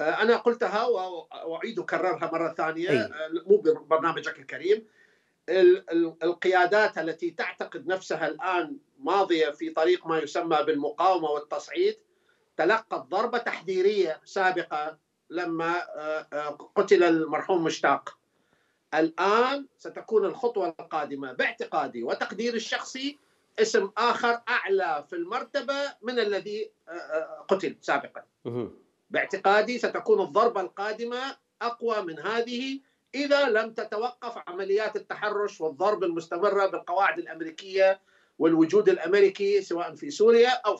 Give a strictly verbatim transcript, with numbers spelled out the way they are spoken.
أنا قلتها وأعيد أكررها مرة ثانية مو ببرنامجك الكريم. القيادات التي تعتقد نفسها الآن ماضية في طريق ما يسمى بالمقاومة والتصعيد تلقت ضربة تحذيرية سابقة لما قتل المرحوم مشتاق. الآن ستكون الخطوة القادمة باعتقادي وتقديري الشخصي اسم آخر أعلى في المرتبة من الذي قتل سابقا. باعتقادي ستكون الضربة القادمة أقوى من هذه إذا لم تتوقف عمليات التحرش والضرب المستمرة بالقواعد الأمريكية والوجود الأمريكي سواء في سوريا أو